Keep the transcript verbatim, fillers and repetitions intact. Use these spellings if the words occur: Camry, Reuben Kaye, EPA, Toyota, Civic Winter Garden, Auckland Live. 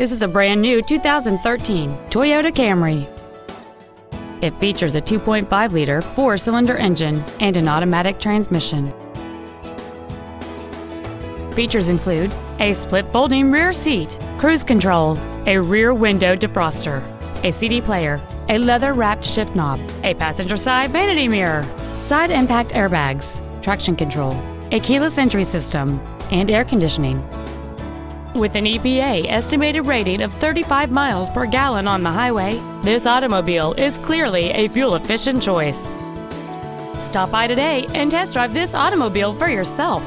This is a brand new two thousand thirteen Toyota Camry. It features a two point five liter four-cylinder engine and an automatic transmission. Features include a split folding rear seat, cruise control, a rear window defroster, a C D player, a leather-wrapped shift knob, a passenger side vanity mirror, side impact airbags, traction control, a keyless entry system, and air conditioning. With an E P A estimated rating of thirty-five miles per gallon on the highway, this automobile is clearly a fuel-efficient choice. Stop by today and test drive this automobile for yourself.